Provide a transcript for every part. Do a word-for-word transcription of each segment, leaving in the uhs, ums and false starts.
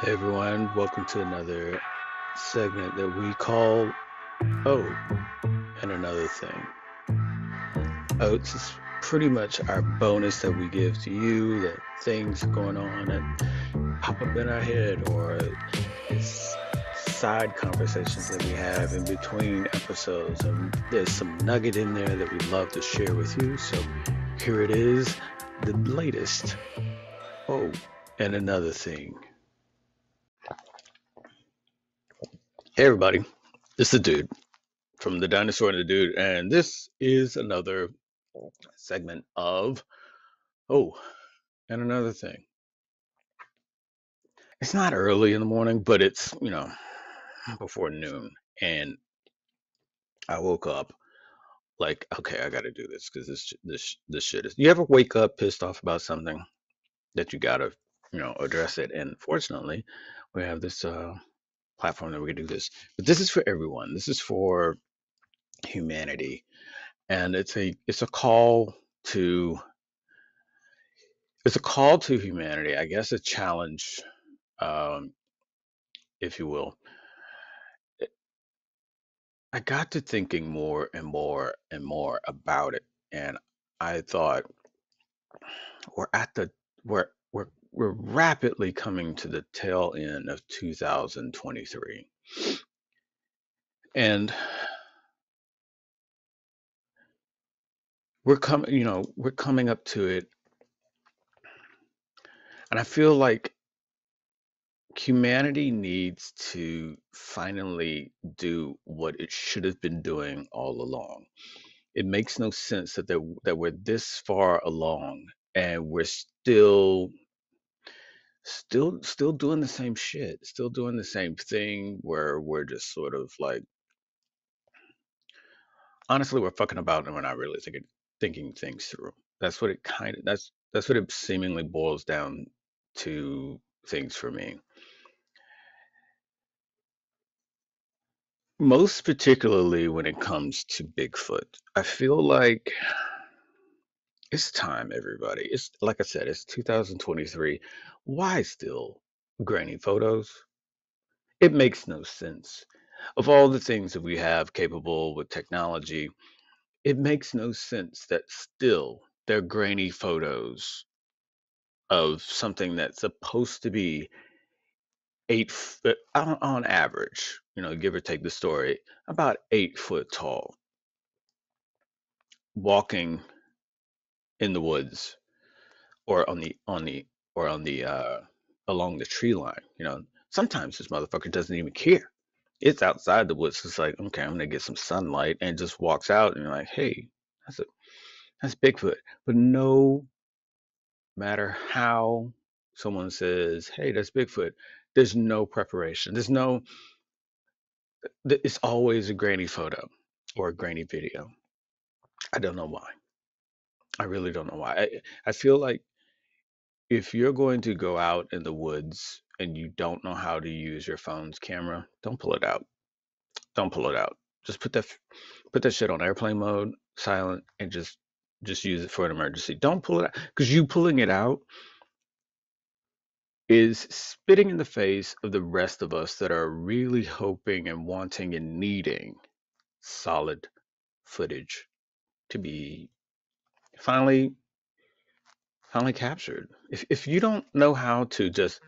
Hey everyone, welcome to another segment that we call Oh and Another Thing. Oats is pretty much our bonus that we give to you, that things going on that pop up in our head, or it's side conversations that we have in between episodes. And there's some nugget in there that we'd love to share with you. So here it is, the latest Oh and Another Thing. Hey everybody, this is the Dude from The Dinosaur and the Dude, and this is another segment of Oh and Another Thing. It's not early in the morning, but it's, you know, before noon, and I woke up like, okay, I got to do this because this this this shit is. You ever wake up pissed off about something that you gotta, you know, address it? And fortunately, we have this. Uh, platform that we can do this, but this is for everyone. This is for humanity, and it's a it's a call to it's a call to humanity, I guess, a challenge, um, if you will. I got to thinking more and more and more about it, and I thought we're at the we're we're We're rapidly coming to the tail end of two thousand twenty-three. And we're coming, you know, we're coming up to it. And I feel like humanity needs to finally do what it should have been doing all along. It makes no sense that there, that we're this far along and we're still Still, still doing the same shit, still doing the same thing where we're just sort of like, honestly, we're fucking about and we're not really thinking, thinking things through. That's what it kind of, that's, that's what it seemingly boils down to things for me. Most particularly when it comes to Bigfoot, I feel like it's time, everybody. It's like I said, it's two thousand twenty-three. Why still grainy photos? It makes no sense. Of all the things that we have capable with technology, it makes no sense that still they're grainy photos of something that's supposed to be eight, on, on average, you know, give or take the story, about eight foot tall, walking in the woods, or on the on the or on the uh along the tree line. You know, sometimes this motherfucker doesn't even care. It's outside the woods. It's like, okay, I'm gonna get some sunlight, and just walks out, and you're like, hey, that's a that's Bigfoot. But no matter how someone says, hey, that's Bigfoot, there's no preparation. There's no. It's always a grainy photo or a grainy video. I don't know why. I really don't know why. I, I feel like if you're going to go out in the woods and you don't know how to use your phone's camera, don't pull it out. Don't pull it out. Just put that put that shit on airplane mode, silent, and just just use it for an emergency. Don't pull it out, because you pulling it out is spitting in the face of the rest of us that are really hoping and wanting and needing solid footage to be finally finally captured. If if you don't know how to just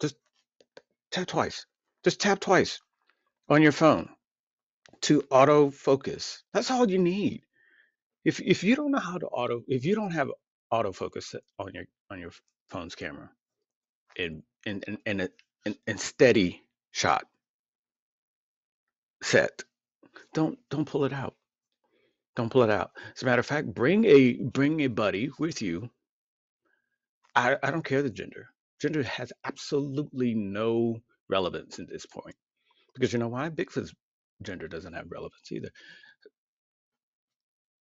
just tap twice just tap twice on your phone to auto focus, that's all you need. If if you don't know how to auto if you don't have autofocus on your on your phone's camera and and and and, a, and, and steady shot set, don't don't pull it out. Don't pull it out. As a matter of fact, bring a bring a buddy with you. I, I don't care the gender. Gender has absolutely no relevance at this point. Because you know why? Bigfoot's gender doesn't have relevance either.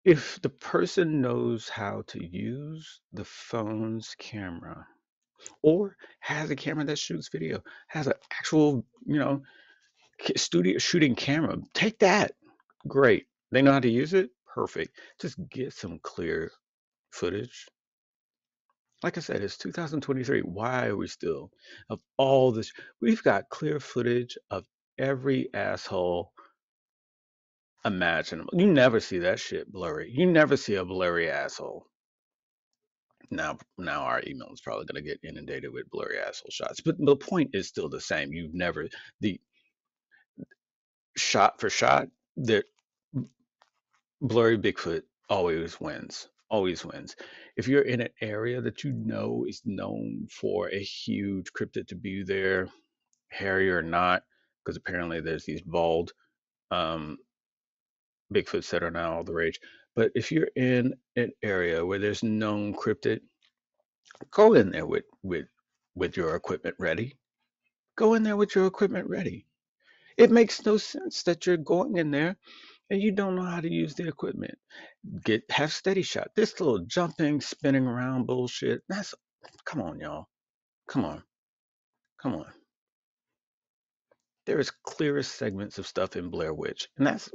If the person knows how to use the phone's camera, or has a camera that shoots video, has an actual, you know, studio shooting camera, take that. Great. They know how to use it? Perfect. Just get some clear footage. Like I said, it's two thousand twenty-three. Why are we still, of all this, we've got clear footage of every asshole imaginable. You never see that shit blurry. You never see a blurry asshole. Now, now our email is probably going to get inundated with blurry asshole shots. But the point is still the same. You've never, the shot for shot, the blurry Bigfoot always wins. Always wins. If you're in an area that you know is known for a huge cryptid to be there, hairy or not, because apparently there's these bald um, Bigfoots that are now all the rage. But if you're in an area where there's known cryptid, go in there with with with your equipment ready. Go in there with your equipment ready. It makes no sense that you're going in there and you don't know how to use the equipment. Get have steady shot. This little jumping, spinning around bullshit. That's come on, y'all. Come on. Come on. There is clearer segments of stuff in Blair Witch. And that's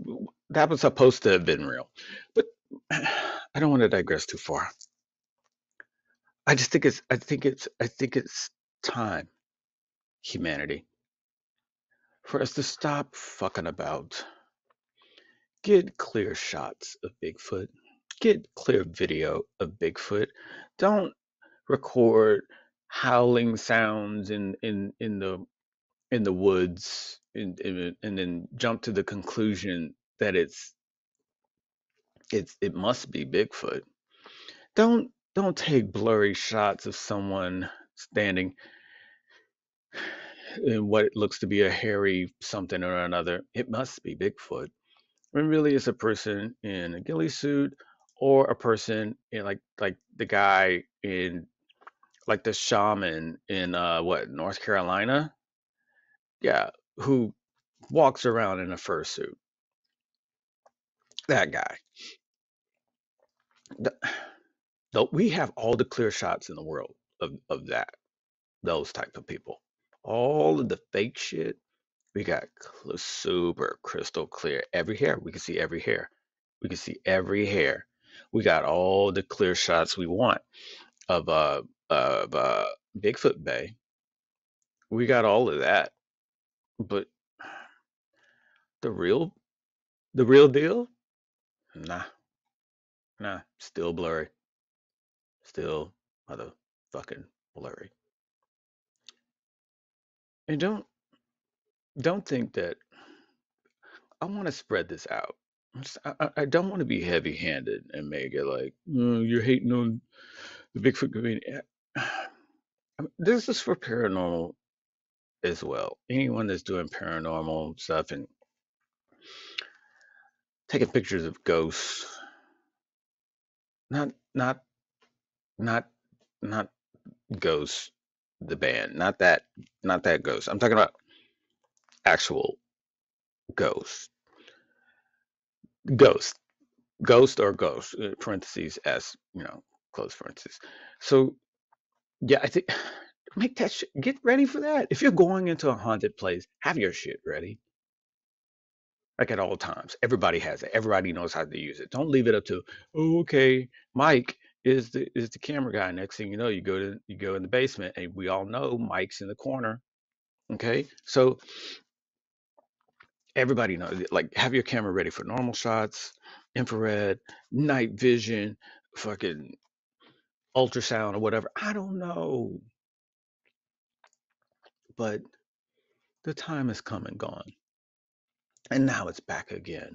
that was supposed to have been real. But I don't want to digress too far. I just think it's I think it's I think it's time, humanity, for us to stop fucking about. Get clear shots of Bigfoot. Get clear video of Bigfoot. Don't record howling sounds in, in, in the in the woods and, and, and then jump to the conclusion that it's it's it must be Bigfoot. Don't don't take blurry shots of someone standing in what it looks to be a hairy something or another. It must be Bigfoot. When really it's a person in a ghillie suit or a person in like like the guy in like the shaman in uh what North Carolina, yeah, who walks around in a fursuit. That guy. The, the, we have all the clear shots in the world of of that, those type of people. All of the fake shit. We got super crystal clear. Every hair. We can see every hair. We can see every hair. We got all the clear shots we want of uh, of uh, Bigfoot Bay. We got all of that. But the real, the real deal? Nah. Nah. Still blurry. Still motherfucking blurry. And don't. Don't think that I want to spread this out. I, I don't want to be heavy-handed and make it like, oh, you're hating on the Bigfoot community. This is for paranormal as well. Anyone that's doing paranormal stuff and taking pictures of ghosts, not not not not ghosts, the band, not that not that ghost. I'm talking about actual ghost ghost ghost or ghost parentheses as you know close parentheses. So yeah, I think make that shit, get ready for that. If you're going into a haunted place, have your shit ready, like at all times. Everybody has it. Everybody knows how to use it. Don't leave it up to, oh, okay, Mike is the is the camera guy. Next thing you know, you go to you go in the basement and we all know Mike's in the corner. Okay, so everybody knows, like, have your camera ready for normal shots, infrared, night vision, fucking ultrasound or whatever. I don't know. But the time has come and gone. And now it's back again.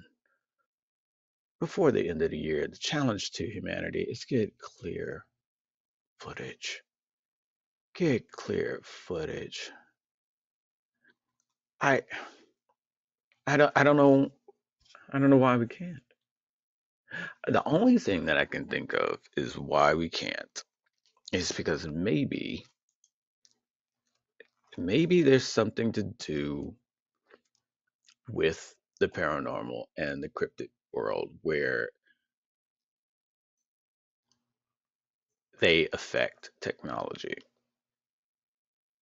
Before the end of the year, the challenge to humanity is get clear footage. Get clear footage. I. I don't I don't know I don't know why we can't. The only thing that I can think of is why we can't is because maybe maybe there's something to do with the paranormal and the cryptid world where they affect technology.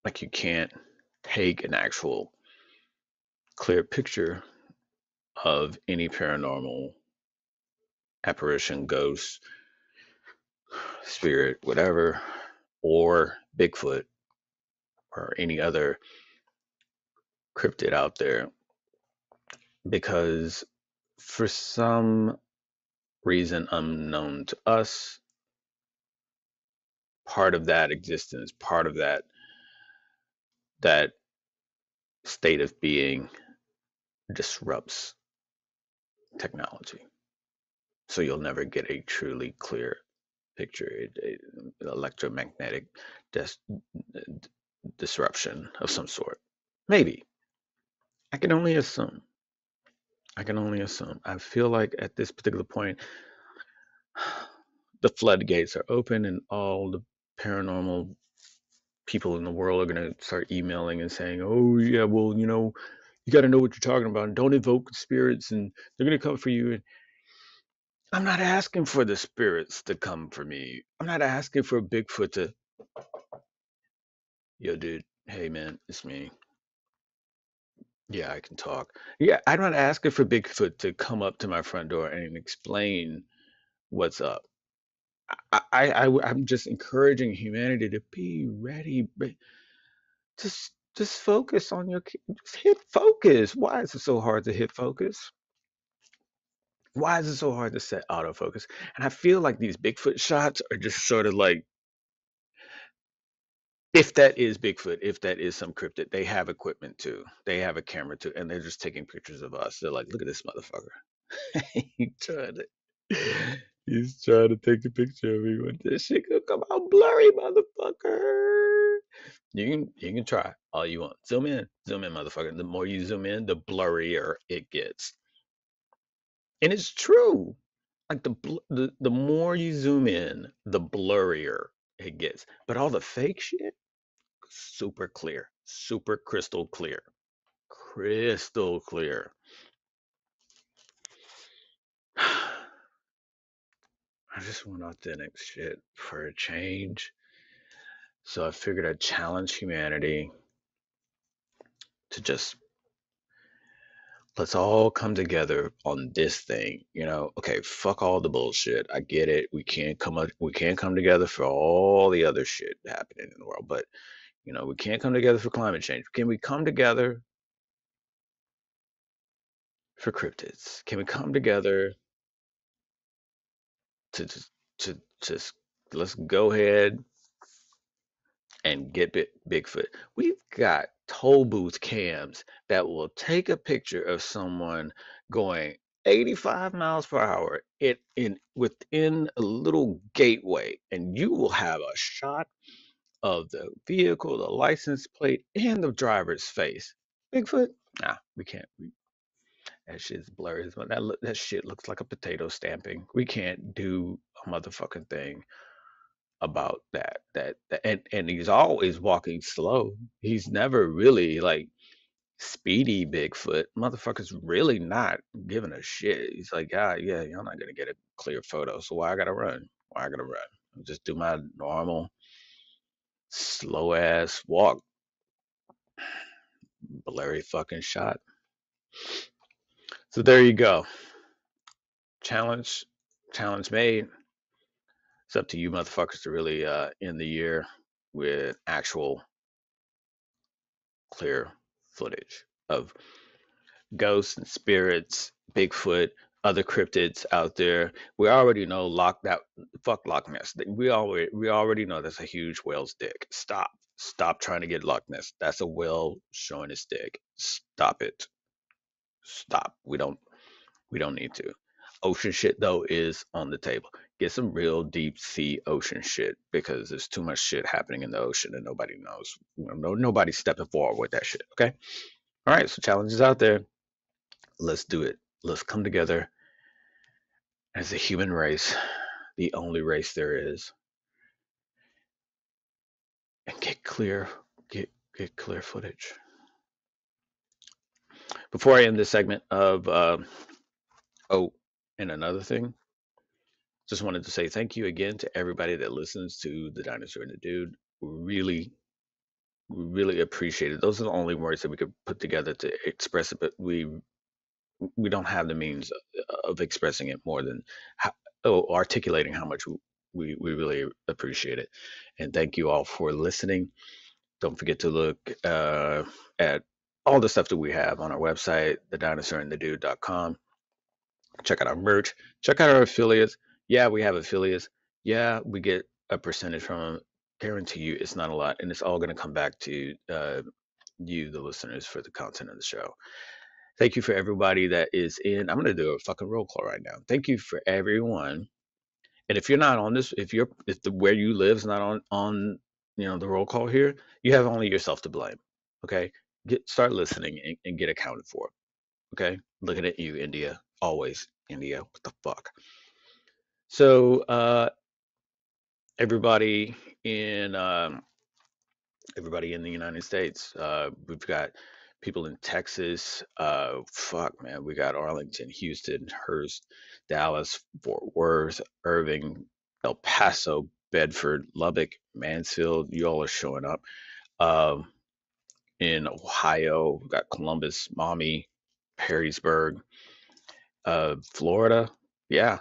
Like you can't take an actual clear picture of any paranormal apparition, ghost, spirit, whatever, or Bigfoot or any other cryptid out there, because for some reason unknown to us, part of that existence, part of that that state of being disrupts technology. So you'll never get a truly clear picture. It, it, electromagnetic dis- disruption of some sort. Maybe. I can only assume. I can only assume. I feel like at this particular point, the floodgates are open and all the paranormal people in the world are going to start emailing and saying, oh, yeah, well, you know, you got to know what you're talking about. And don't evoke spirits and they're going to come for you. And I'm not asking for the spirits to come for me. I'm not asking for Bigfoot to, yo, dude, hey, man, it's me. Yeah, I can talk. Yeah, I'm not asking for Bigfoot to come up to my front door and explain what's up. I, I, I, I'm just encouraging humanity to be ready. Just, just focus on your, just hit focus. Why is it so hard to hit focus? Why is it so hard to set autofocus? And I feel like these Bigfoot shots are just sort of like, if that is Bigfoot, if that is some cryptid, they have equipment too. They have a camera too, and they're just taking pictures of us. They're like, look at this motherfucker. He's trying to, he's trying to take a picture of me with this shit. Gonna come out blurry, motherfucker. You can, you can try all you want. Zoom in, zoom in, motherfucker. The more you zoom in, the blurrier it gets. And it's true. Like the the the more you zoom in, the blurrier it gets. But all the fake shit, super clear, super crystal clear, crystal clear. I just want authentic shit for a change. So I figured I'd challenge humanity to just, let's all come together on this thing, you know. Okay, fuck all the bullshit. I get it. We can't come up, we can't come together for all the other shit happening in the world, but you know, we can't come together for climate change. Can we come together for cryptids? Can we come together to to to just let's go ahead and get big, Bigfoot? We've got toll booth cams that will take a picture of someone going eighty-five miles per hour in, in within a little gateway, and you will have a shot of the vehicle, the license plate, and the driver's face. Bigfoot? Nah, we can't. We, that shit's blurry. That, that shit looks like a potato stamping. We can't do a motherfucking thing about that, that that and and he's always walking slow. He's never really like speedy. Bigfoot motherfucker's really not giving a shit. He's like, ah, yeah, y'all not gonna get a clear photo, so why I gotta run? Why I gotta run? I'll just do my normal slow ass walk. Blurry fucking shot. So there you go. Challenge, challenge made. It's up to you motherfuckers to really uh, end the year with actual clear footage of ghosts and spirits, Bigfoot, other cryptids out there. We already know Loch that fuck Loch Ness. We already we already know that's a huge whale's dick. Stop. Stop trying to get Loch Ness. That's a whale showing its dick. Stop it. Stop. We don't we don't need to. Ocean shit though is on the table. Get some real deep sea ocean shit, because there's too much shit happening in the ocean and nobody knows. No, nobody's stepping forward with that shit. Okay. All right. So challenges out there. Let's do it. Let's come together as a human race, the only race there is, and get clear, get get clear footage. Before I end this segment of um, oh. And another thing, just wanted to say thank you again to everybody that listens to The Dinosaur and the Dude. Really, really appreciate it. Those are the only words that we could put together to express it, but we we don't have the means of, of expressing it more than how, oh, articulating how much we, we really appreciate it. And thank you all for listening. Don't forget to look uh, at all the stuff that we have on our website, the dinosaur and the dude dot com. Check out our merch. Check out our affiliates. Yeah, we have affiliates. Yeah, we get a percentage from them. Guarantee you it's not a lot, and it's all going to come back to uh, you, the listeners, for the content of the show. Thank you for everybody that is in. I'm going to do a fucking roll call right now. Thank you for everyone. And if you're not on this, if you're if the where you live is not on on you know the roll call here, you have only yourself to blame. Okay, get start listening and, and get accounted for. Okay, looking at you, India, always India. What the fuck? So uh, everybody in um, everybody in the United States, uh, we've got people in Texas, uh, fuck man, we got Arlington, Houston, Hearst, Dallas, Fort Worth, Irving, El Paso, Bedford, Lubbock, Mansfield. You all are showing up. Um, in Ohio, we got Columbus, Maumee, Perrysburg, uh, Florida, yeah,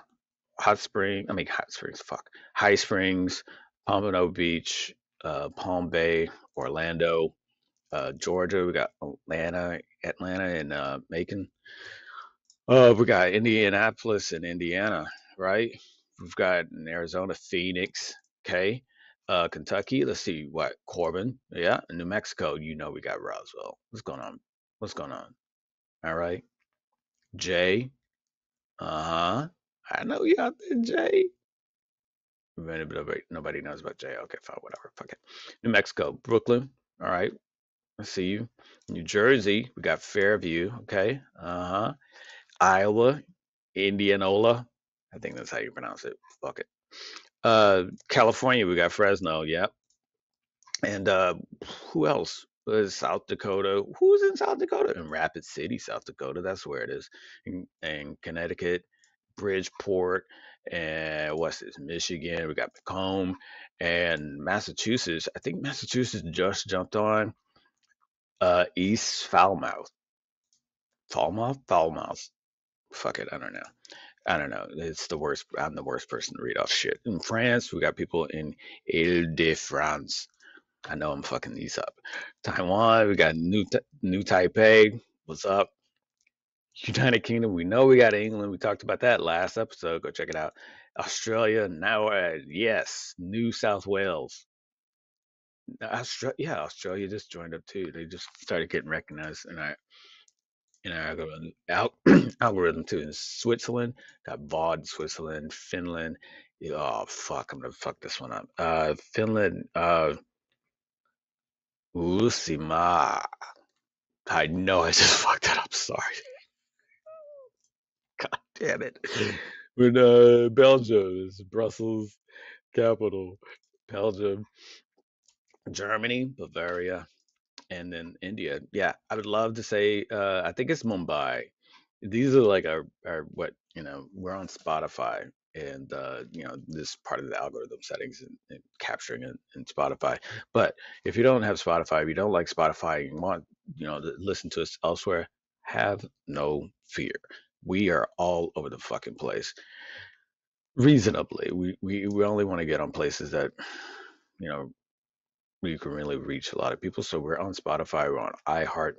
Hot Springs. I mean, Hot Springs, fuck, High Springs, Pompano Beach, uh, Palm Bay, Orlando. Uh, Georgia, we got Atlanta, Atlanta, and uh, Macon. Uh, we got Indianapolis and Indiana, right? We've got in Arizona, Phoenix, okay, uh, Kentucky. Let's see what Corbin, yeah, New Mexico. You know we got Roswell. What's going on? What's going on? All right, Jay. Uh huh. I know you out there, Jay. Nobody, nobody knows about Jay. Okay, fine, whatever. Fuck it. New Mexico, Brooklyn. All right. I see you. New Jersey, we got Fairview, okay? Uh-huh. Iowa, Indianola. I think that's how you pronounce it. Fuck it. Uh, California, we got Fresno, yep. And uh, who else? Uh, South Dakota. Who's in South Dakota? In Rapid City, South Dakota. That's where it is. And, and Connecticut, Bridgeport, and what's this? Michigan. We got Macomb. And Massachusetts. I think Massachusetts just jumped on. Uh, East Falmouth, Falmouth, Falmouth. Fuck it, I don't know. I don't know. It's the worst. I'm the worst person to read off shit. In France, we got people in Ile-de-France. I know I'm fucking these up. Taiwan, we got New New Taipei. What's up? United Kingdom, we know we got England. We talked about that last episode. Go check it out. Australia, now uh, yes, New South Wales. Australia, yeah, Australia just joined up too. They just started getting recognized in our in our algorithm, al- algorithm too. In Switzerland, got Vaud, Switzerland, Finland. Oh fuck, I'm gonna fuck this one up. Uh, Finland, uh, Uusimaa. I know I just fucked that up. Sorry. God damn it. When uh, Belgium is Brussels capital, Belgium. Germany, Bavaria, and then India. Yeah, I would love to say, uh, I think it's Mumbai. These are like our, our, what, you know, we're on Spotify and, uh, you know, this part of the algorithm settings and, and capturing it in Spotify. But if you don't have Spotify, if you don't like Spotify, you want, you know, to listen to us elsewhere, have no fear. We are all over the fucking place. Reasonably, we, we, we only want to get on places that, you know, you can really reach a lot of people. So we're on Spotify, we're on iHeart,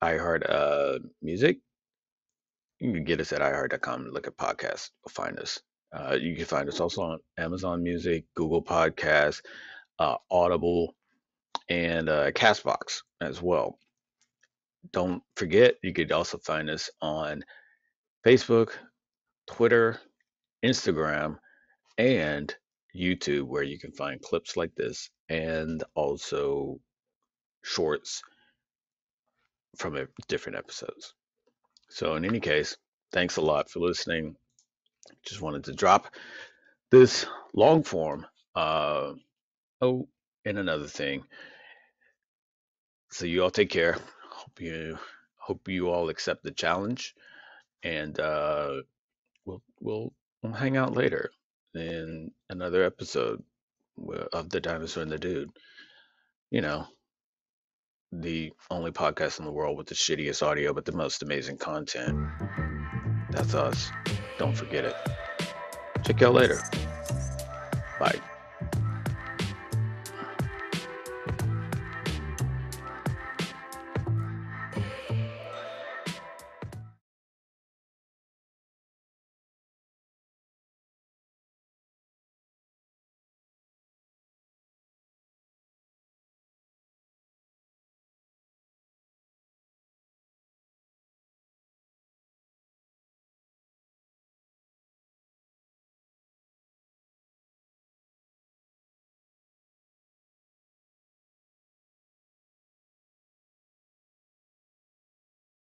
iHeart uh, Music. You can get us at i heart dot com, look at podcasts, find us. Uh, you can find us also on Amazon Music, Google Podcasts, uh, Audible, and uh, Castbox as well. Don't forget, you could also find us on Facebook, Twitter, Instagram, and YouTube, where you can find clips like this and also shorts from a, different episodes. So in any case, thanks a lot for listening. Just wanted to drop this long form uh oh and another thing. So you all take care. Hope you hope you all accept the challenge, and uh we'll we'll, we'll hang out later in another episode of The Dinosaur and the Dude. You know, the only podcast in the world with the shittiest audio but the most amazing content. That's us. Don't forget it. Check y'all later. Bye.